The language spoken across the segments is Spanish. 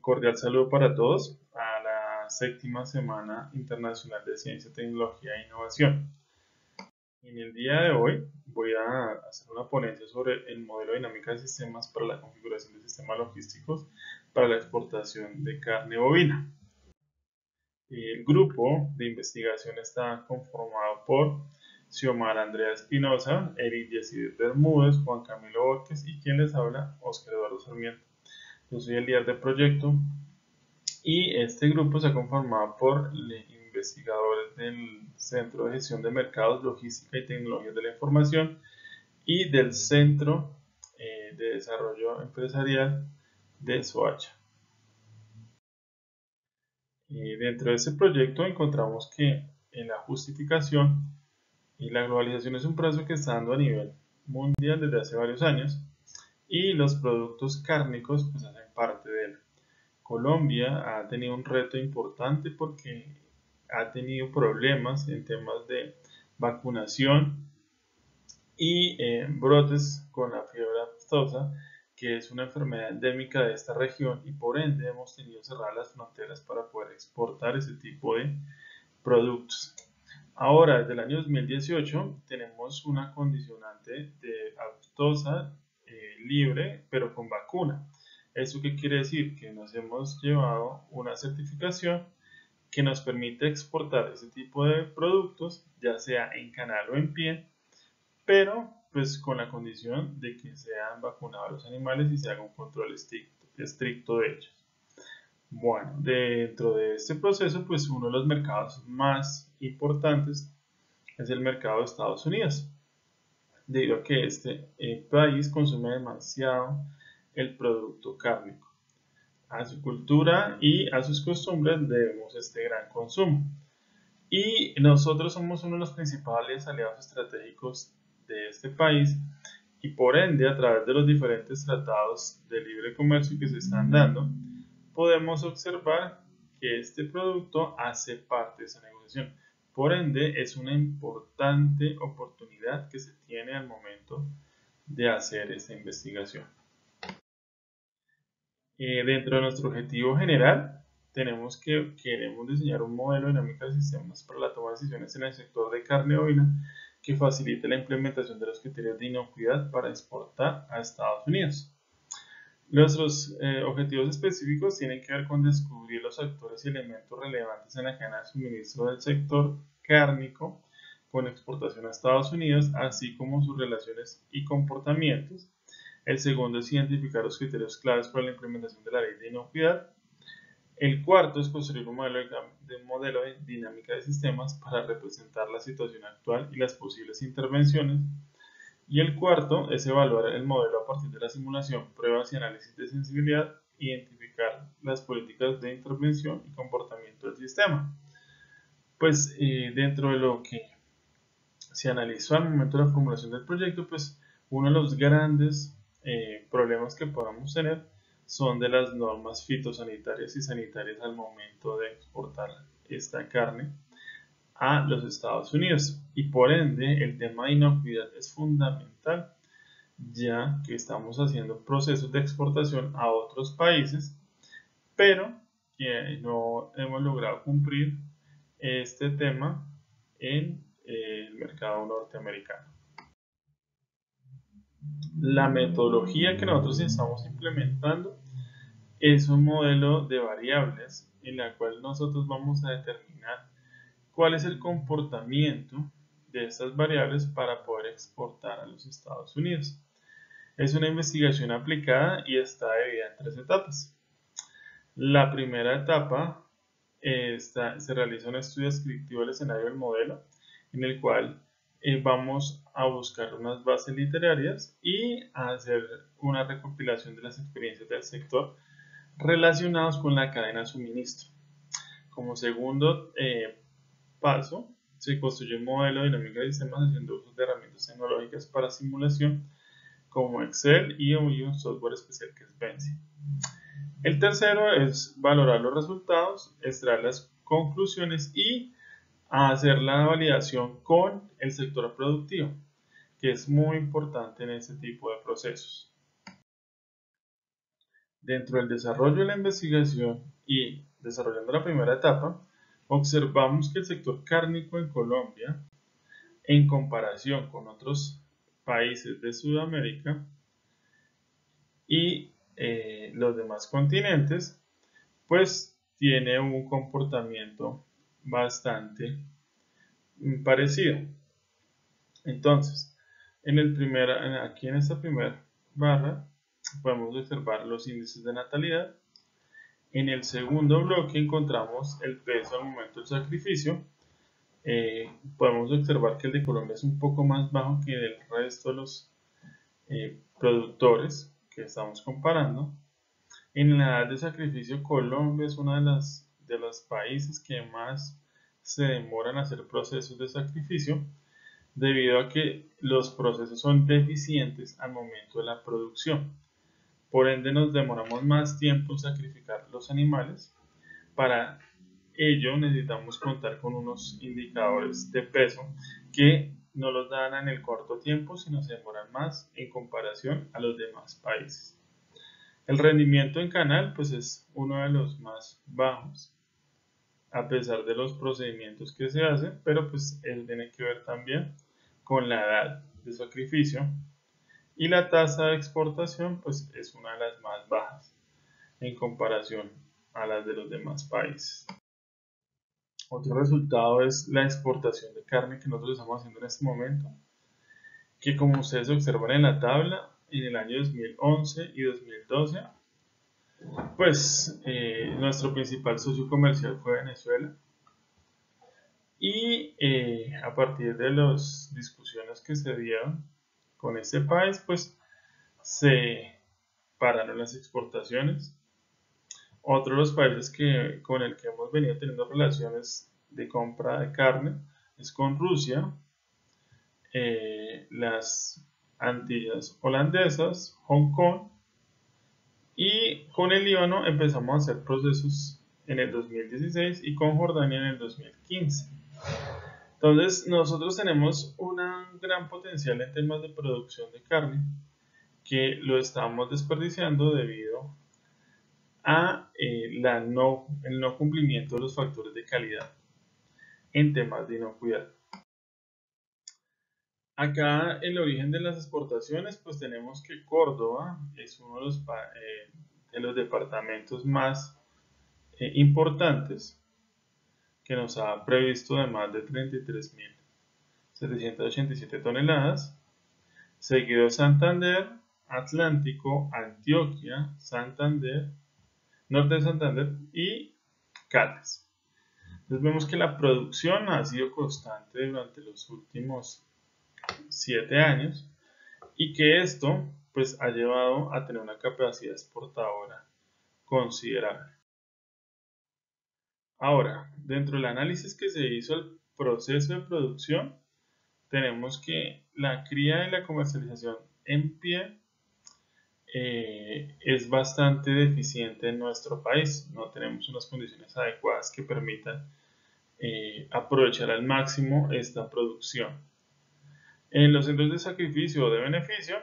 Cordial saludo para todos a la 7ª Semana Internacional de Ciencia, Tecnología e Innovación. En el día de hoy voy a hacer una ponencia sobre el modelo dinámico de sistemas para la configuración de sistemas logísticos para la exportación de carne bovina. El grupo de investigación está conformado por Xiomara Andrea Espinosa, Erik Yesid Bermúdez, Juan Camilo Bohórquez y quien les habla, Oscar Eduardo Sarmiento. Yo soy el líder del proyecto y este grupo se ha conformado por investigadores del Centro de Gestión de Mercados, Logística y Tecnologías de la Información y del Centro de Desarrollo Empresarial de Soacha. Dentro de este proyecto encontramos que en la justificación y la globalización es un proceso que está dando a nivel mundial desde hace varios años y los productos cárnicos pues hacen parte de él. Colombia ha tenido un reto importante porque ha tenido problemas en temas de vacunación y brotes con la fiebre aftosa, que es una enfermedad endémica de esta región, y por ende hemos tenido cerradas las fronteras para poder exportar ese tipo de productos. Ahora, desde el año 2018 tenemos una condicionante de aftosa libre, pero con vacuna. ¿Eso qué quiere decir? Que nos hemos llevado una certificación que nos permite exportar ese tipo de productos, ya sea en canal o en pie, pero pues con la condición de que sean vacunados los animales y se haga un control estricto de ellos. Bueno, dentro de este proceso, pues uno de los mercados más importantes es el mercado de Estados Unidos, debido a que este país consume demasiado el producto cárnico. A su cultura y a sus costumbres debemos este gran consumo. Y nosotros somos uno de los principales aliados estratégicos de este país y por ende, a través de los diferentes tratados de libre comercio que se están dando, podemos observar que este producto hace parte de esa negociación. Por ende, es una importante oportunidad que se tiene al momento de hacer esta investigación. Dentro de nuestro objetivo general, queremos diseñar un modelo dinámico de sistemas para la toma de decisiones en el sector de carne bovina que facilite la implementación de los criterios de inocuidad para exportar a Estados Unidos. Nuestros objetivos específicos tienen que ver con descubrir los actores y elementos relevantes en la cadena de suministro del sector cárnico con exportación a Estados Unidos, así como sus relaciones y comportamientos. El segundo es identificar los criterios claves para la implementación de la ley de inocuidad. El cuarto es construir un modelo de dinámica de sistemas para representar la situación actual y las posibles intervenciones. Y el cuarto es evaluar el modelo a partir de la simulación, pruebas y análisis de sensibilidad, identificar las políticas de intervención y comportamiento del sistema. Pues dentro de lo que se analizó al momento de la formulación del proyecto, pues uno de los grandes problemas que podamos tener son de las normas fitosanitarias y sanitarias al momento de exportar esta carne a los Estados Unidos, y por ende el tema de inocuidad es fundamental, ya que estamos haciendo procesos de exportación a otros países pero que no hemos logrado cumplir este tema en el mercado norteamericano. La metodología que nosotros estamos implementando es un modelo de variables en la cual nosotros vamos a determinar cuál es el comportamiento de estas variables para poder exportar a los Estados Unidos. Es una investigación aplicada y está dividida en 3 etapas. La primera etapa se realiza un estudio descriptivo del escenario del modelo, en el cual vamos a buscar unas bases literarias y a hacer una recopilación de las experiencias del sector relacionados con la cadena de suministro. Como segundo paso, se construye un modelo dinámico de sistemas haciendo uso de herramientas tecnológicas para simulación como Excel y un software especial que es Vensim. El tercero es valorar los resultados, extraer las conclusiones y a hacer la validación con el sector productivo, que es muy importante en este tipo de procesos. Dentro del desarrollo de la investigación y desarrollando la primera etapa, observamos que el sector cárnico en Colombia, en comparación con otros países de Sudamérica y los demás continentes, pues tiene un comportamiento bastante parecido. Entonces, aquí en esta primera barra podemos observar los índices de natalidad. En el segundo bloque encontramos el peso al momento del sacrificio. Podemos observar que el de Colombia es un poco más bajo que el resto de los productores que estamos comparando. En la edad de sacrificio, Colombia es uno de los países que más se demoran a hacer procesos de sacrificio, debido a que los procesos son deficientes al momento de la producción. Por ende, nos demoramos más tiempo en sacrificar los animales. Para ello necesitamos contar con unos indicadores de peso que no los dan en el corto tiempo, sino se demoran más en comparación a los demás países. El rendimiento en canal pues es uno de los más bajos, a pesar de los procedimientos que se hacen, pero pues él tiene que ver también con la edad de sacrificio. Y la tasa de exportación pues es una de las más bajas en comparación a las de los demás países. Otro resultado es la exportación de carne que nosotros estamos haciendo en este momento, que como ustedes observan en la tabla, en el año 2011 y 2012, pues nuestro principal socio comercial fue Venezuela. Y a partir de las discusiones que se dieron con este país, pues se pararon las exportaciones. Otro de los países con el que hemos venido teniendo relaciones de compra de carne es con Rusia, las Antillas holandesas, Hong Kong, y con el Líbano empezamos a hacer procesos en el 2016 y con Jordania en el 2015. Entonces nosotros tenemos un gran potencial en temas de producción de carne que lo estamos desperdiciando debido a el no cumplimiento de los factores de calidad en temas de inocuidad. Acá el origen de las exportaciones, pues tenemos que Córdoba es uno de los departamentos más importantes, que nos ha previsto de más de 33.787 toneladas, seguido de Santander, Atlántico, Antioquia, Santander, Norte de Santander y Caldas. Entonces vemos que la producción ha sido constante durante los últimos 7 años y que esto pues ha llevado a tener una capacidad exportadora considerable. Ahora, dentro del análisis que se hizo al proceso de producción, tenemos que la cría y la comercialización en pie es bastante deficiente en nuestro país. No tenemos unas condiciones adecuadas que permitan aprovechar al máximo esta producción. En los centros de sacrificio o de beneficio,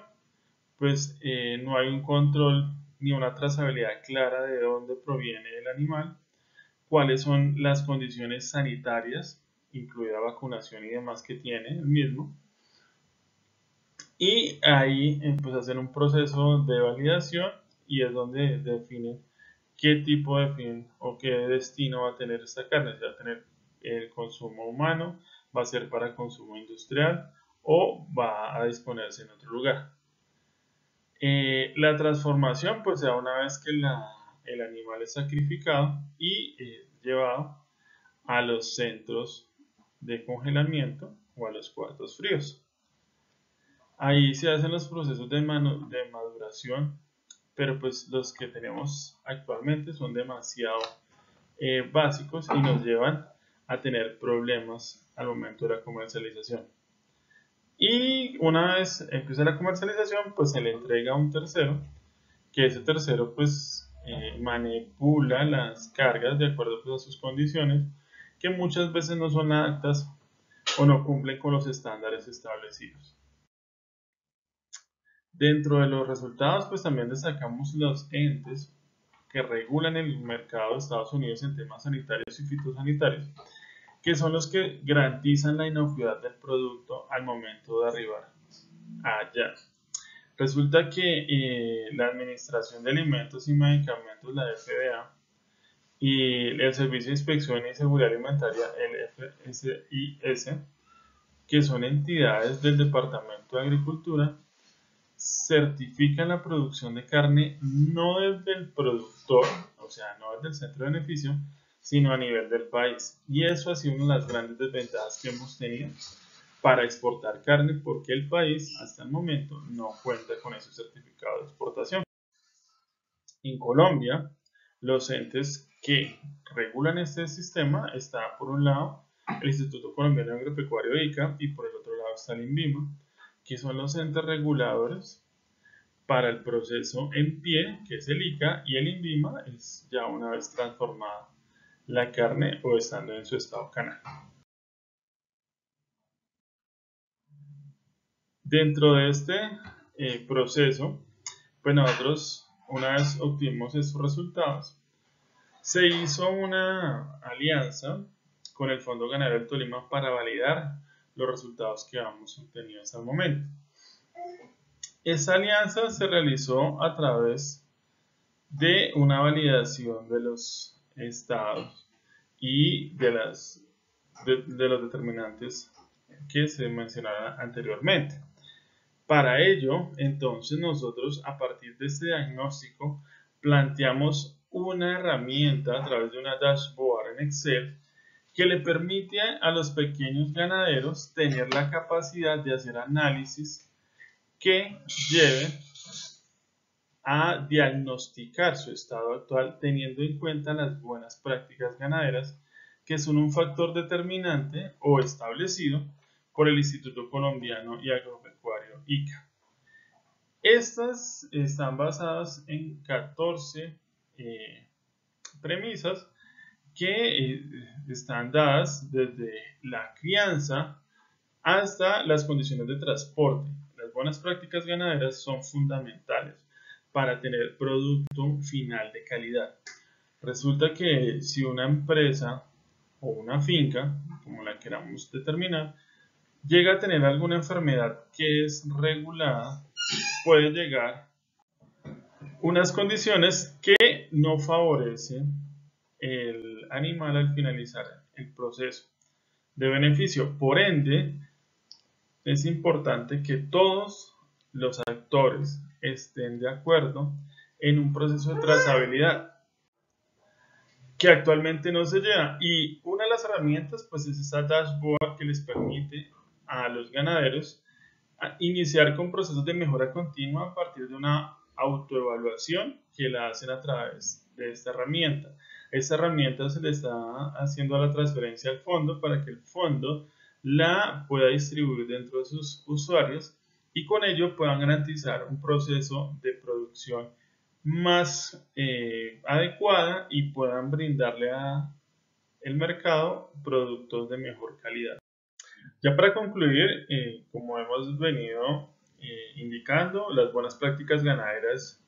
pues no hay un control ni una trazabilidad clara de dónde proviene el animal, cuáles son las condiciones sanitarias, incluida vacunación y demás que tiene el mismo. Y ahí pues hacen un proceso de validación y es donde definen qué tipo de fin o qué destino va a tener esta carne. Si va a tener el consumo humano, va a ser para consumo industrial, o va a disponerse en otro lugar. La transformación pues se da una vez que el animal es sacrificado y llevado a los centros de congelamiento o a los cuartos fríos. Ahí se hacen los procesos de maduración, pero pues los que tenemos actualmente son demasiado básicos y nos llevan a tener problemas al momento de la comercialización. Y una vez empieza la comercialización, pues se le entrega a un tercero, que ese tercero pues manipula las cargas de acuerdo pues, a sus condiciones, que muchas veces no son aptas o no cumplen con los estándares establecidos. Dentro de los resultados, pues también destacamos los entes que regulan el mercado de Estados Unidos en temas sanitarios y fitosanitarios, que son los que garantizan la inocuidad del producto al momento de arribar allá. Resulta que la Administración de Alimentos y Medicamentos, la FDA, y el Servicio de Inspección y Seguridad Alimentaria, el FSIS, que son entidades del Departamento de Agricultura, certifican la producción de carne no desde el productor, o sea, no desde el centro de beneficio, sino a nivel del país. Y eso ha sido una de las grandes desventajas que hemos tenido para exportar carne, porque el país hasta el momento no cuenta con ese certificado de exportación. En Colombia, los entes que regulan este sistema está, por un lado, el Instituto Colombiano Agropecuario ICA, y por el otro lado está el INVIMA, que son los entes reguladores para el proceso en pie, que es el ICA, y el INVIMA es ya una vez transformada la carne o estando en su estado canal. Dentro de este proceso, pues nosotros, una vez obtuvimos estos resultados, se hizo una alianza con el Fondo Ganadero de Tolima para validar los resultados que hemos obtenido hasta el momento. Esta alianza se realizó a través de una validación de los estados y de los determinantes que se mencionaron anteriormente. Para ello, entonces, nosotros a partir de este diagnóstico planteamos una herramienta a través de una dashboard en Excel que le permite a los pequeños ganaderos tener la capacidad de hacer análisis que lleve a diagnosticar su estado actual teniendo en cuenta las buenas prácticas ganaderas, que son un factor determinante o establecido por el Instituto Colombiano y Agropecuario ICA. Estas están basadas en 14 premisas que están dadas desde la crianza hasta las condiciones de transporte. Las buenas prácticas ganaderas son fundamentales para tener producto final de calidad. Resulta que si una empresa o una finca, como la queramos determinar, llega a tener alguna enfermedad que es regulada, puede llegar unas condiciones que no favorecen el animal al finalizar el proceso de beneficio. Por ende, es importante que todos los actores estén de acuerdo en un proceso de trazabilidad que actualmente no se lleva, y una de las herramientas pues es esta dashboard que les permite a los ganaderos iniciar con procesos de mejora continua a partir de una autoevaluación que la hacen a través de esta herramienta. Esta herramienta se le está haciendo a la transferencia al fondo para que el fondo la pueda distribuir dentro de sus usuarios y con ello puedan garantizar un proceso de producción más adecuada y puedan brindarle al mercado productos de mejor calidad. Ya para concluir, como hemos venido indicando, las buenas prácticas ganaderas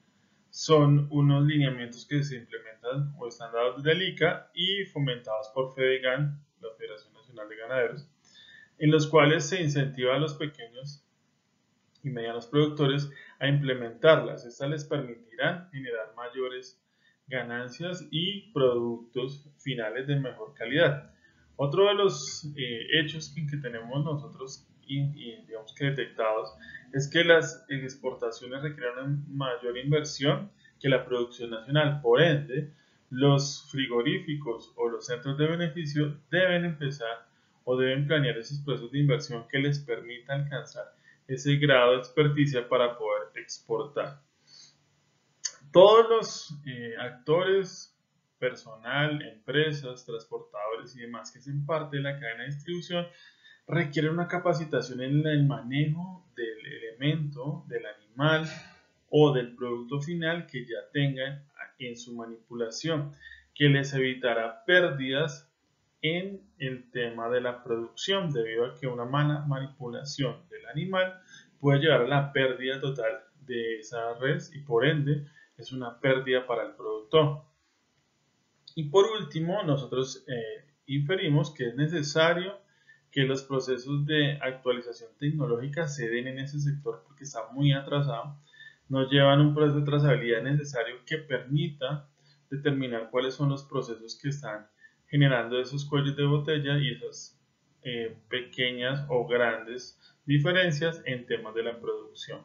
son unos lineamientos que se implementan o están dados desde el ICA y fomentados por FEDEGAN, la Federación Nacional de Ganaderos, en los cuales se incentiva a los pequeños y medianos productores a implementarlas. Estas les permitirán generar mayores ganancias y productos finales de mejor calidad. Otro de los hechos que tenemos nosotros y digamos que detectados es que las exportaciones requieren una mayor inversión que la producción nacional. Por ende, los frigoríficos o los centros de beneficio deben empezar o deben planear esos procesos de inversión que les permita alcanzar ese grado de experticia para poder exportar. Todos los actores, personal, empresas, transportadores y demás que hacen parte de la cadena de distribución requieren una capacitación en el manejo del elemento, del animal o del producto final que ya tengan en su manipulación, que les evitará pérdidas en el tema de la producción, debido a que una mala manipulación del animal puede llevar a la pérdida total de esa res y por ende es una pérdida para el productor. Y por último, nosotros inferimos que es necesario que los procesos de actualización tecnológica se den en ese sector porque está muy atrasado. Nos llevan un proceso de trazabilidad necesario que permita determinar cuáles son los procesos que están generando esos cuellos de botella y esas pequeñas o grandes diferencias en temas de la producción.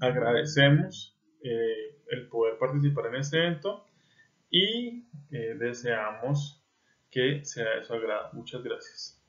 Agradecemos el poder participar en este evento y deseamos que sea de su agrado. Muchas gracias.